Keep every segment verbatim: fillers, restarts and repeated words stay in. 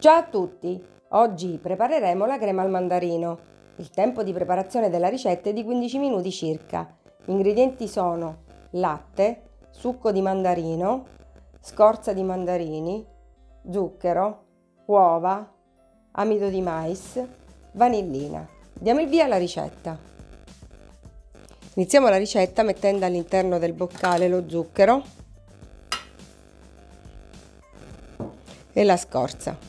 Ciao a tutti! Oggi prepareremo la crema al mandarino. Il tempo di preparazione della ricetta è di quindici minuti circa. Gli ingredienti sono latte, succo di mandarino, scorza di mandarini, zucchero, uova, amido di mais, vanillina. Diamo il via alla ricetta. Iniziamo la ricetta mettendo all'interno del boccale lo zucchero e la scorza.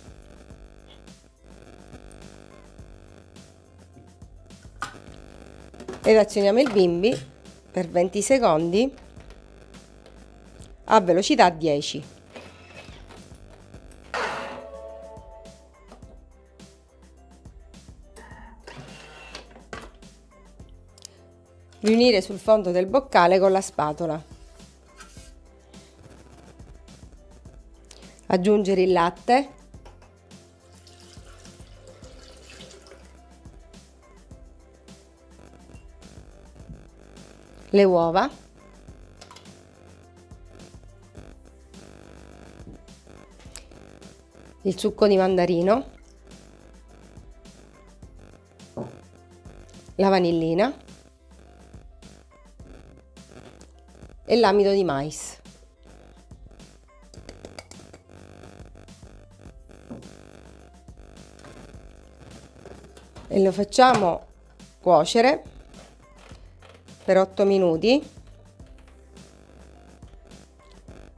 Ed azioniamo il bimby per venti secondi a velocità dieci. Riunire sul fondo del boccale con la spatola. Aggiungere il latte. Le uova, il succo di mandarino, la vanillina e l'amido di mais. E lo facciamo cuocere per otto minuti,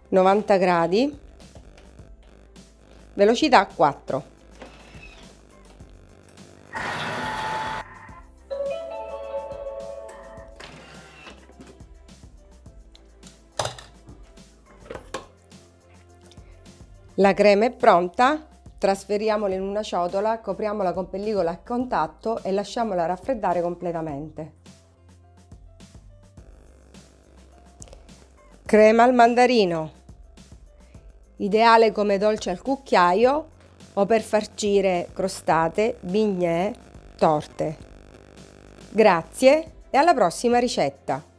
novanta gradi, velocità quattro. La crema è pronta, trasferiamola in una ciotola, copriamola con pellicola a contatto e lasciamola raffreddare completamente. Crema al mandarino, ideale come dolce al cucchiaio o per farcire crostate, bignè, torte. Grazie e alla prossima ricetta!